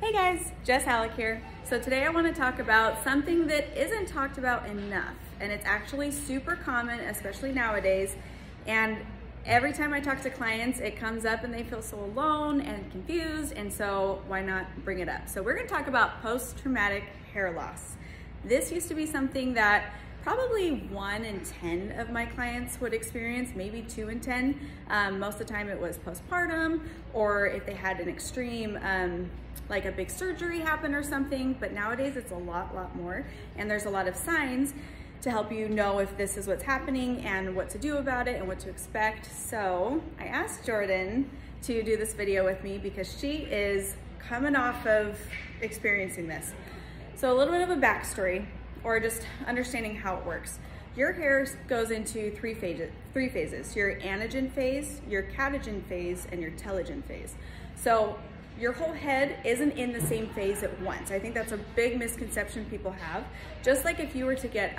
Hey guys, Jess Hallock here. So today I want to talk about something that isn't talked about enough, and it's actually super common, especially nowadays. And every time I talk to clients, it comes up and they feel so alone and confused, and so why not bring it up? So we're going to talk about post-traumatic hair loss. This used to be something that probably 1 in 10 of my clients would experience, maybe 2 in 10. Most of the time it was postpartum, or if they had an extreme, like a big surgery happen or something. But nowadays it's a lot more. And there's a lot of signs to help you know if this is what's happening and what to do about it and what to expect. So I asked Jordan to do this video with me because she is coming off of experiencing this. So a little bit of a backstory, or just understanding how it works. Your hair goes into three phases, your anagen phase, your catagen phase, and your telogen phase. So your whole head isn't in the same phase at once. I think that's a big misconception people have. Just like if you were to get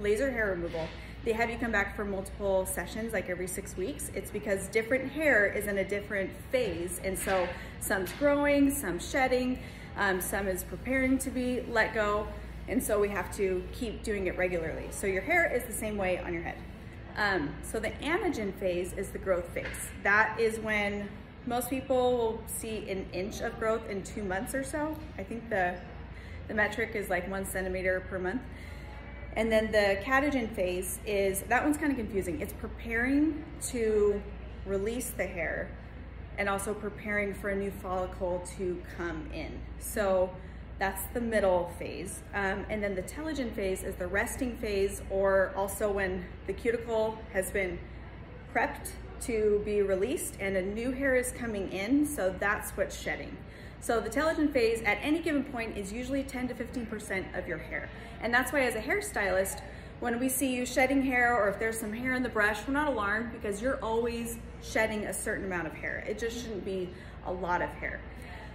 laser hair removal, they have you come back for multiple sessions, like every 6 weeks. It's because different hair is in a different phase. And so some's growing, some's shedding, some is preparing to be let go. And so we have to keep doing it regularly. So your hair is the same way on your head. So the anagen phase is the growth phase. That is when most people will see an inch of growth in 2 months or so. I think the metric is like 1 centimeter per month. And then the catagen phase is, that one's kind of confusing. It's preparing to release the hair and also preparing for a new follicle to come in. So that's the middle phase. And then the telogen phase is the resting phase, or also when the cuticle has been prepped to be released and a new hair is coming in. So that's what's shedding. So the telogen phase at any given point is usually 10 to 15% of your hair. And that's why as a hairstylist, when we see you shedding hair, or if there's some hair in the brush, we're not alarmed because you're always shedding a certain amount of hair. It just shouldn't be a lot of hair.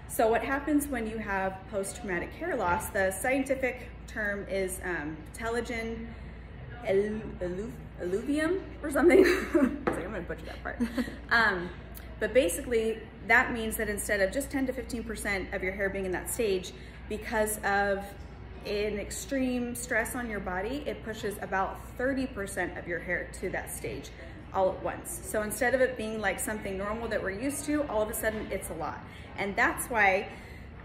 So what happens when you have post-traumatic hair loss, the scientific term is telogen effluvium or something. I'm gonna butcher that part. But basically that means that instead of just 10 to 15% of your hair being in that stage, because of an extreme stress on your body, it pushes about 30% of your hair to that stage all at once. So instead of it being like something normal that we're used to, all of a sudden it's a lot. And that's why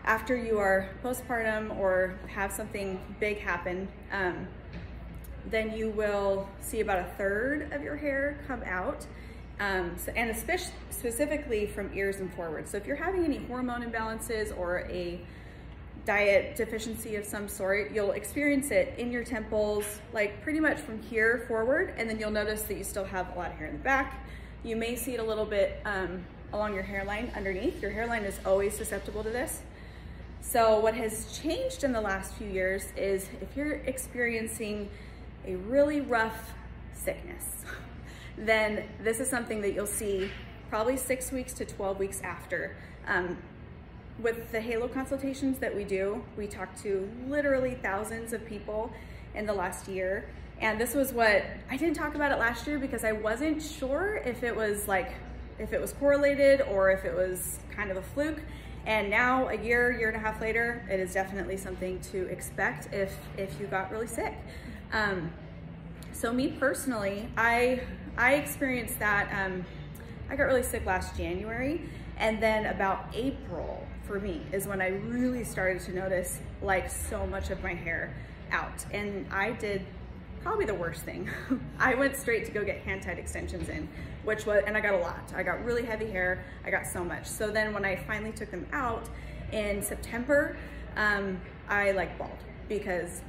after you are postpartum or have something big happen, then you will see about 1/3 of your hair come out, and especially specifically from ears and forward. So if you're having any hormone imbalances or a diet deficiency of some sort, you'll experience it in your temples, like pretty much from here forward, and then you'll notice that you still have a lot of hair in the back. You may see it a little bit along your hairline underneath. Your hairline is always susceptible to this. So what has changed in the last few years is if you're experiencing a really rough sickness, then this is something that you'll see probably 6 weeks to 12 weeks after. With the Halo consultations that we do, we talked to literally thousands of people in the last year. And this was what, I didn't talk about it last year because I wasn't sure if it was like, if it was correlated or if it was kind of a fluke. And now a year and a half later, it is definitely something to expect if you got really sick. So me personally, I experienced that. I got really sick last January, and then about April for me is when I really started to notice like so much of my hair out. And I did probably the worst thing. I went straight to go get hand-tied extensions in, which was, and I got a lot. I got really heavy hair. I got so much. So then when I finally took them out in September, I like bawled, because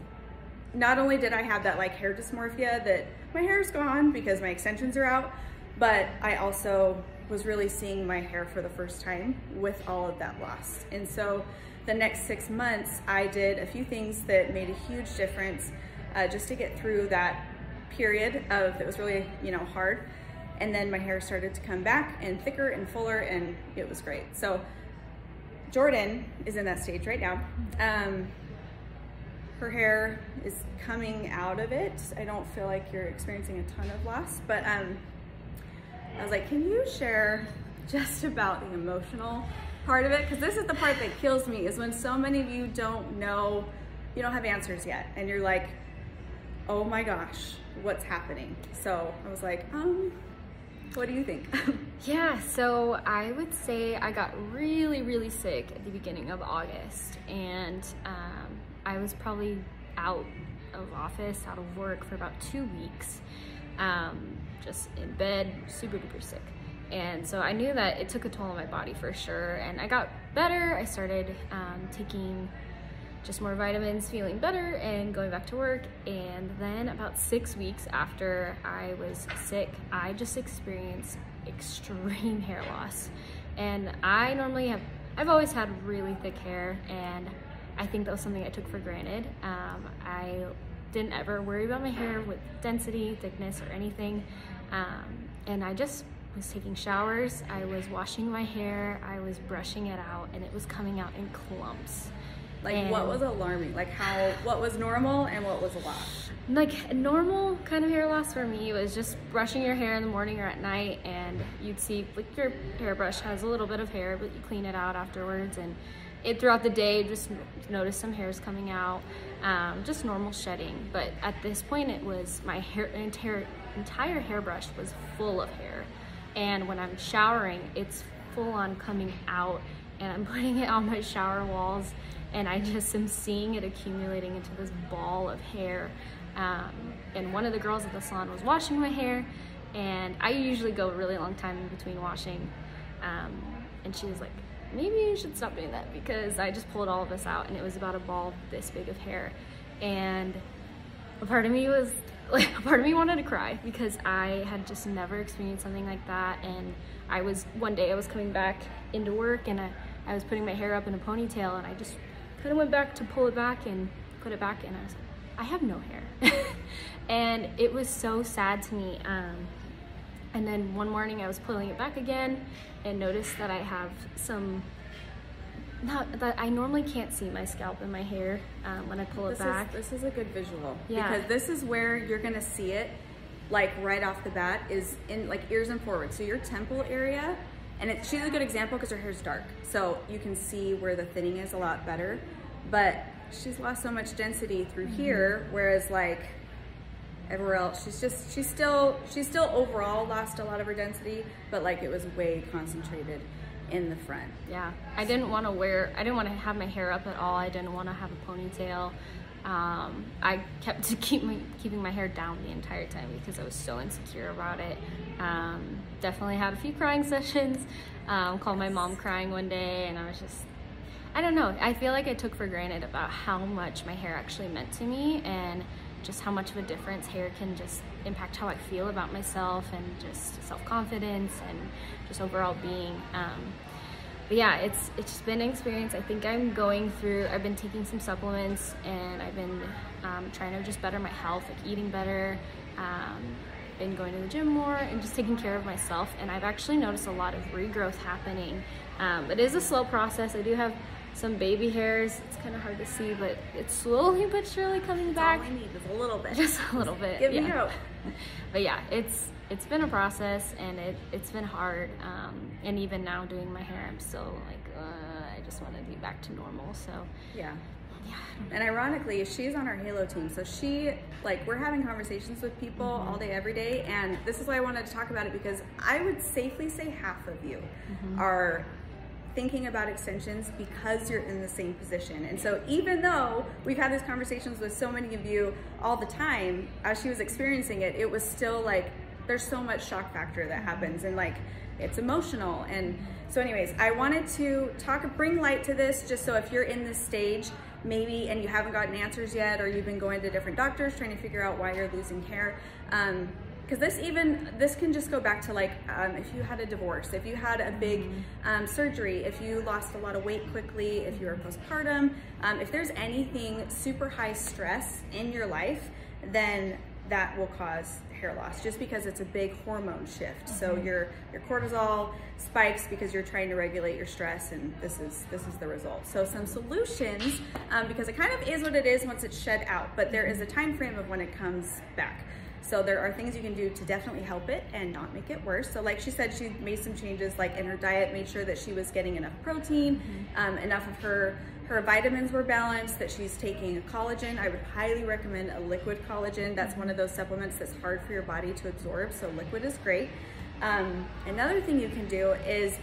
not only did I have that like hair dysmorphia that my hair is gone because my extensions are out, but I also was really seeing my hair for the first time with all of that loss. And so the next 6 months, I did a few things that made a huge difference just to get through that period of, it was really, you know, hard. And then my hair started to come back and thicker and fuller, and it was great. So Jordan is in that stage right now. Her hair is coming out of it. I don't feel like you're experiencing a ton of loss, but I was like, can you share just about the emotional part of it, because this is the part that kills me, is when so many of you don't know, you don't have answers yet, and you're like, oh my gosh, what's happening? So I was like, what do you think? Yeah, so I would say I got really, really sick at the beginning of August, and I was probably out of office, out of work for about 2 weeks, just in bed, super duper sick. And so I knew that it took a toll on my body for sure, and I got better. I started taking just more vitamins, feeling better, and going back to work. And then about 6 weeks after I was sick, I just experienced extreme hair loss. And I normally have, I've always had really thick hair, and I think that was something I took for granted. I didn't ever worry about my hair with density, thickness, or anything. And I just was taking showers, I was washing my hair, I was brushing it out, and it was coming out in clumps. Like, and what was alarming? Like, how, what was normal and what was a lot? Like, normal kind of hair loss for me was just brushing your hair in the morning or at night, and you'd see, like, your hairbrush has a little bit of hair, but you clean it out afterwards, and it throughout the day, just noticed some hairs coming out, just normal shedding. But at this point, it was my hair, entire hairbrush was full of hair. And when I'm showering, it's full on coming out, and I'm putting it on my shower walls, and I just am seeing it accumulating into this ball of hair. And one of the girls at the salon was washing my hair, and I usually go a really long time in between washing. And she was like, maybe you should stop doing that, because I just pulled all of this out, and it was about a ball this big of hair. And a part of me was like, part of me wanted to cry, because I had just never experienced something like that. And I was, one day I was coming back into work, and I was putting my hair up in a ponytail, and I just kind of went back to pull it back and put it back in. I was like, I have no hair. And it was so sad to me. And then one morning I was pulling it back again and noticed that I have some, not that I normally can't see my scalp and my hair when I pull it back. This is a good visual. Yeah. Because this is where you're gonna see it, like right off the bat, is in like ears and forward. So your temple area, and it, she's a good example because her hair's dark. So you can see where the thinning is a lot better, but she's lost so much density through here, whereas like, everywhere else, she's still overall lost a lot of her density, but like it was way concentrated in the front. Yeah, I didn't want to have my hair up at all. I didn't want to have a ponytail. I kept to keeping my hair down the entire time because I was so insecure about it. Definitely had a few crying sessions. Called my mom crying one day, and I was just, I don't know. I feel like I took for granted about how much my hair actually meant to me, and just how much of a difference hair can just impact how I feel about myself, and just self-confidence, and just overall being. But yeah, it's just been an experience. I think I've been taking some supplements, and I've been trying to just better my health, like eating better, been going to the gym more, and just taking care of myself. And I've actually noticed a lot of regrowth happening. It is a slow process. I do have some baby hairs. It's kind of hard to see, but it's slowly but surely coming back. All I need is a little bit. Just a little bit. Give me hope. But yeah, it's been a process, and it's been hard. And even now doing my hair, I'm still like, I just want to be back to normal. So yeah. And ironically, she's on our Halo team, so she, like, we're having conversations with people all day, every day, and this is why I wanted to talk about it, because I would safely say half of you are thinking about extensions because you're in the same position. And so even though we've had these conversations with so many of you all the time, as she was experiencing it, it was still like, there's so much shock factor that happens, and like, it's emotional. And so anyways, I wanted to bring light to this, just so if you're in this stage, maybe, and you haven't gotten answers yet, or you've been going to different doctors trying to figure out why you're losing hair. Because this can just go back to like, if you had a divorce, if you had a big surgery, if you lost a lot of weight quickly, if you were postpartum, if there's anything super high stress in your life, then that will cause hair loss, just because it's a big hormone shift. So your cortisol spikes because you're trying to regulate your stress, and this is the result. So some solutions, because it kind of is what it is once it's shed out, but there is a time frame of when it comes back. So there are things you can do to definitely help it and not make it worse. So like she said, she made some changes like in her diet, made sure that she was getting enough protein, enough of her vitamins were balanced, that she's taking a collagen. I would highly recommend a liquid collagen. That's one of those supplements that's hard for your body to absorb, so liquid is great. Another thing you can do is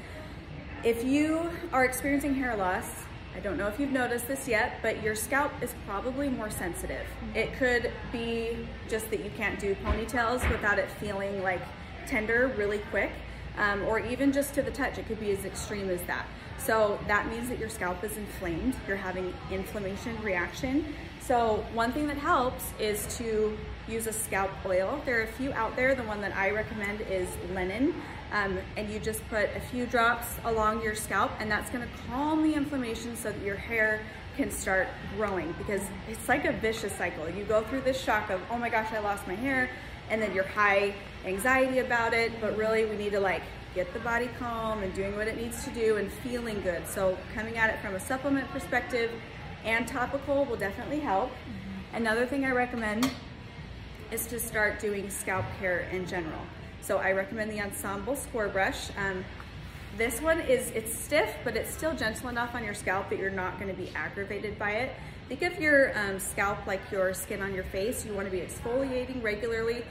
if you are experiencing hair loss, I don't know if you've noticed this yet, but your scalp is probably more sensitive. It could be just that you can't do ponytails without it feeling like tender really quick, or even just to the touch. It could be as extreme as that. So that means that your scalp is inflamed. You're having inflammation reaction. So one thing that helps is to use a scalp oil. There are a few out there. The one that I recommend is Lennon. And you just put a few drops along your scalp, and that's gonna calm the inflammation so that your hair can start growing, because it's like a vicious cycle. You go through this shock of, oh my gosh, I lost my hair, and then you're high anxiety about it, but really we need to like get the body calm and doing what it needs to do and feeling good. So coming at it from a supplement perspective and topical will definitely help. Another thing I recommend is to start doing scalp care in general. So I recommend the Ensemble Score Brush. This one is, it's stiff, but it's still gentle enough on your scalp that you're not gonna be aggravated by it. Think of your scalp like your skin on your face. You wanna be exfoliating regularly,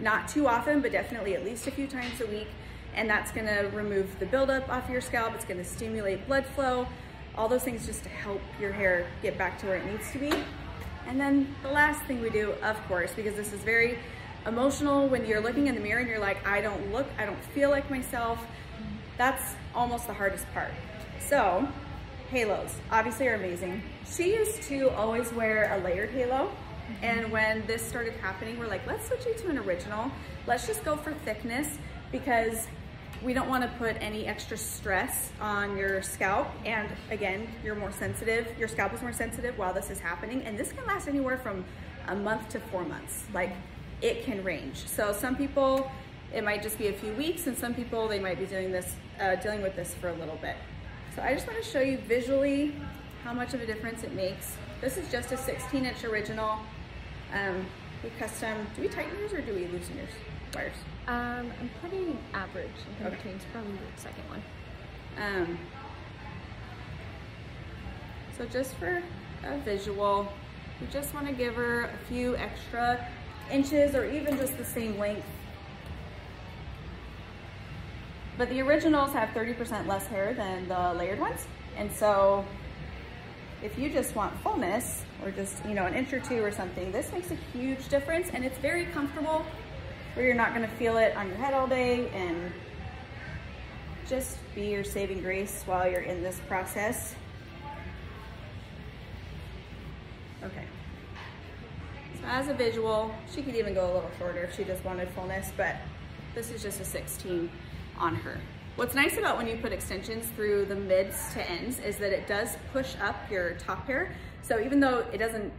not too often, but definitely at least a few times a week. And that's gonna remove the buildup off your scalp. It's gonna stimulate blood flow. All those things just to help your hair get back to where it needs to be. And then the last thing we do, of course, because this is very emotional, when you're looking in the mirror and you're like, I don't feel like myself. That's almost the hardest part. So halos obviously are amazing. She used to always wear a layered halo. And when this started happening, we're like, let's switch it to an original. Let's just go for thickness, because we don't want to put any extra stress on your scalp. And again, you're more sensitive. Your scalp is more sensitive while this is happening. And this can last anywhere from a month to 4 months. Like, it can range. So some people, it might just be a few weeks, and some people, they might be doing this, dealing with this for a little bit. So I just wanna show you visually how much of a difference it makes. This is just a 16-inch original. We custom, do we tighten yours or do we loosen yours, wires? I'm pretty average in between, it's probably the second one. So just for a visual, we just wanna give her a few extra inches or even just the same length. But the originals have 30% less hair than the layered ones. And so if you just want fullness or just, you know, an inch or two or something, this makes a huge difference, and it's very comfortable where you're not gonna feel it on your head all day, and just be your saving grace while you're in this process. Okay. As a visual, she could even go a little shorter if she just wanted fullness, but this is just a 16 on her. What's nice about when you put extensions through the mids to ends is that it does push up your top hair. So even though it doesn't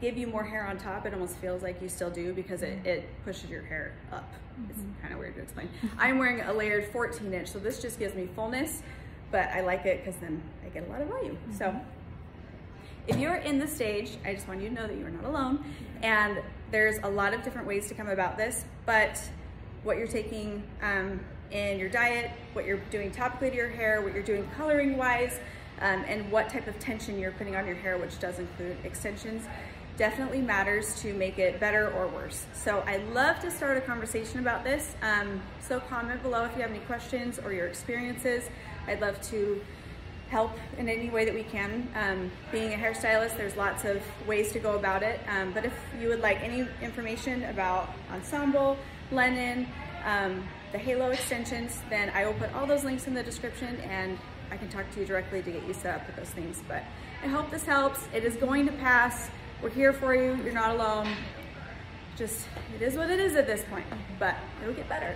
give you more hair on top, it almost feels like you still do, because it pushes your hair up. It's kind of weird to explain. I'm wearing a layered 14-inch, so this just gives me fullness, but I like it because then I get a lot of volume. So if you're in this stage, I just want you to know that you are not alone, and there's a lot of different ways to come about this, but what you're taking in your diet, what you're doing topically to your hair, what you're doing coloring wise, and what type of tension you're putting on your hair, which does include extensions, definitely matters to make it better or worse. So I love to start a conversation about this. So comment below if you have any questions or your experiences. I'd love to help in any way that we can. Being a hairstylist, there's lots of ways to go about it, but if you would like any information about Ensemble, Lennon, the Halo extensions, then I will put all those links in the description, and I can talk to you directly to get you set up with those things. But I hope this helps. It is going to pass. We're here for you. You're not alone. Just, it is what it is at this point, but it'll get better.